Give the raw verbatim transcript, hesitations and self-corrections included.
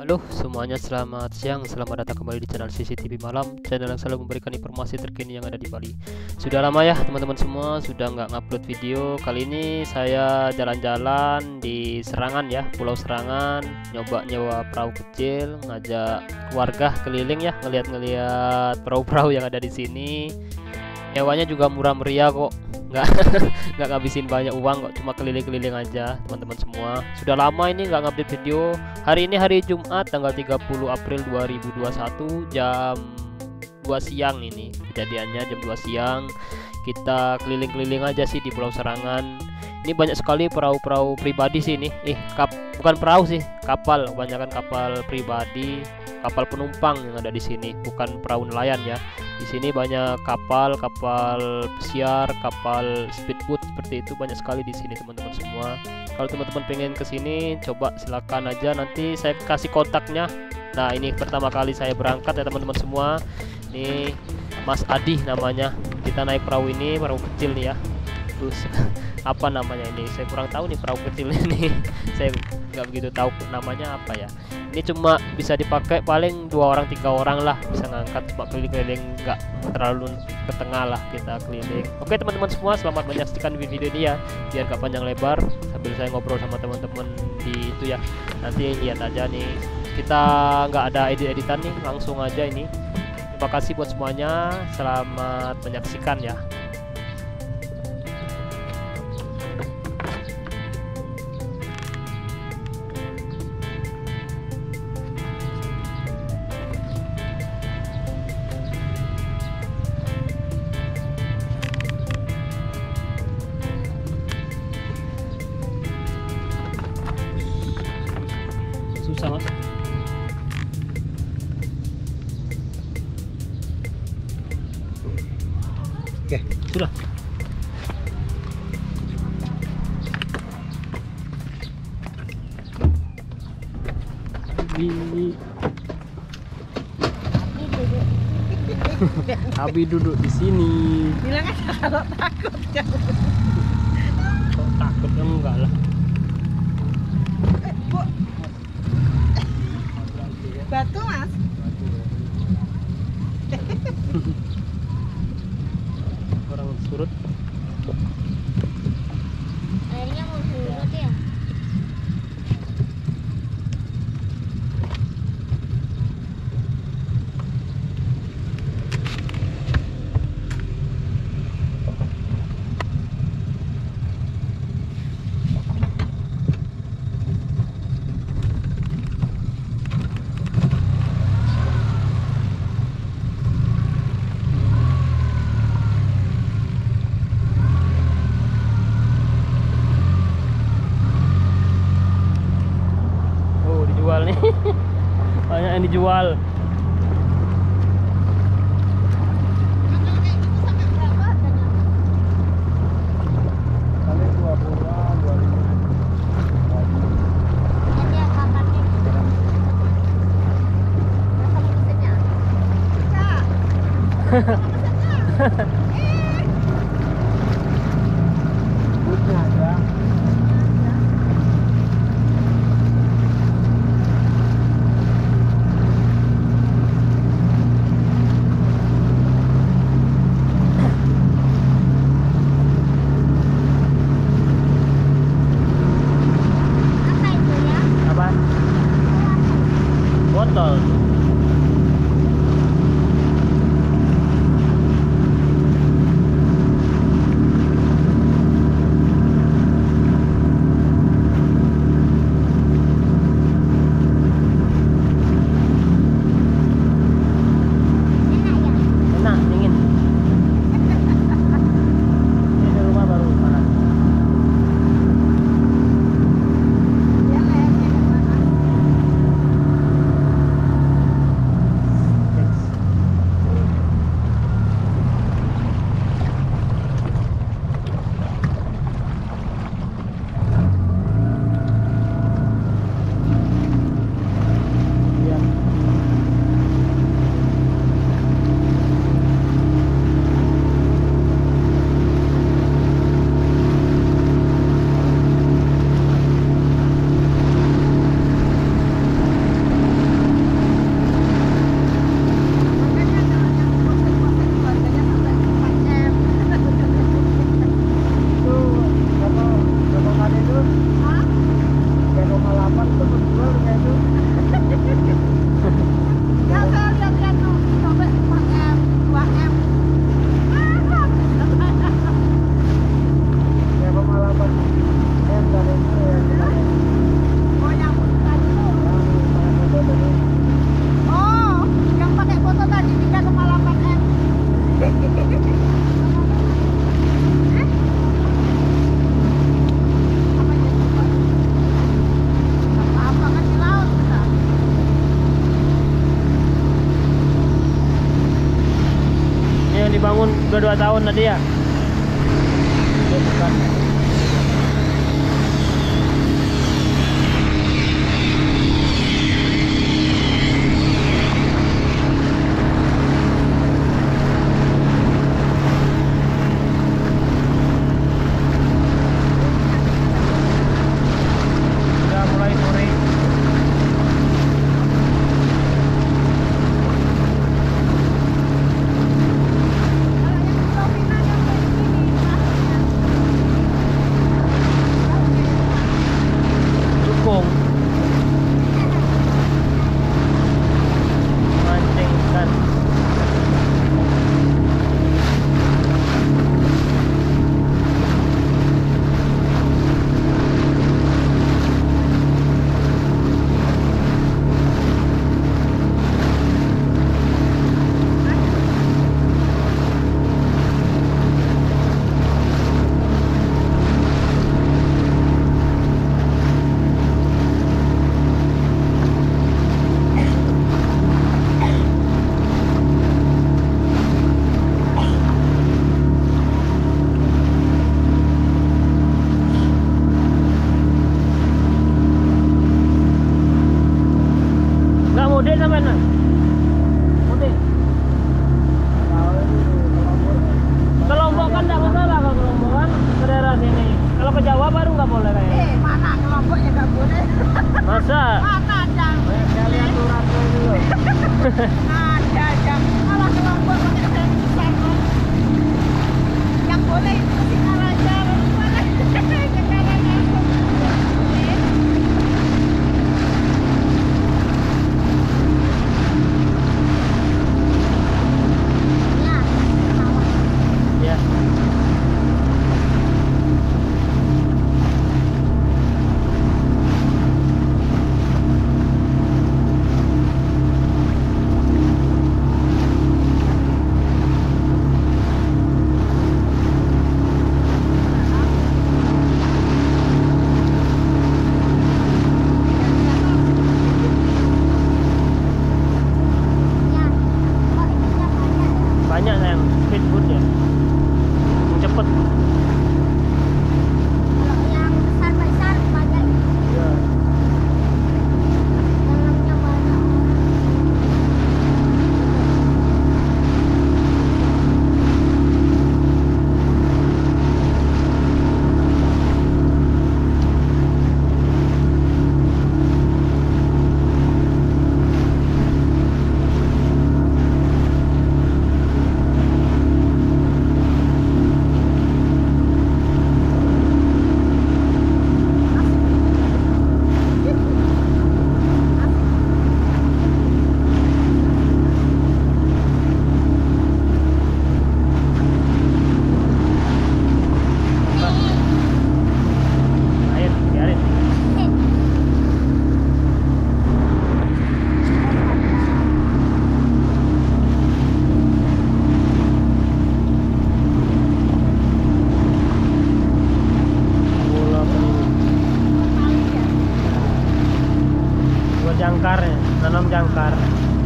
Halo semuanya, selamat siang, selamat datang kembali di channel C C T V Malam, channel yang selalu memberikan informasi terkini yang ada di Bali. Sudah lama ya teman-teman semua, sudah nggak ngupload video. Kali ini saya jalan-jalan di Serangan ya, Pulau Serangan, nyoba nyewa perahu kecil, ngajak keluarga keliling ya, ngeliat-ngeliat perahu-perahu yang ada di sini. Nyewanya juga murah meriah kok, nggak nggak ngabisin banyak uang kok, cuma keliling-keliling aja teman-teman semua. Sudah lama ini nggak ngupdate video. Hari ini hari Jumat tanggal tiga puluh April dua ribu dua puluh satu jam dua siang. Ini kejadiannya jam dua siang. Kita keliling-keliling aja sih di Pulau Serangan. Ini banyak sekali perahu-perahu pribadi sih ini. Eh, kap bukan perahu sih, kapal. Kebanyakan kapal pribadi, kapal penumpang yang ada di sini, bukan perahu nelayan ya. Di sini banyak kapal, kapal pesiar, kapal speedboat seperti itu, banyak sekali di sini teman-teman semua. Kalau teman-teman pengen ke sini, coba silakan aja, nanti saya kasih kontaknya. Nah, ini pertama kali saya berangkat ya teman-teman semua. Ini Mas Adi namanya. Kita naik perahu ini, perahu kecil nih ya. Terus apa namanya ini, saya kurang tahu nih perahu kecil ini. Saya nggak begitu tahu namanya apa ya. Ini cuma bisa dipakai paling dua orang tiga orang lah, bisa ngangkat, cuma keliling-keliling, nggak terlalu ke tengah lah, kita keliling. Oke teman-teman semua, selamat menyaksikan video ini ya, biar nggak panjang lebar, sambil saya ngobrol sama teman-teman di itu ya. Nanti lihat aja nih, kita nggak ada edit-editan nih, langsung aja ini. Terima kasih buat semuanya, selamat menyaksikan ya. Sama oke, sudah. Ini Abi duduk di sini. Bilang aja kalau takut. Kalau takut enggak lah. Batu mas, orang surut. Airnya mau surut ya. Banyak yang dijual. dibangun udah dua tahun tadi ya. Jangkar, nanam jangkar.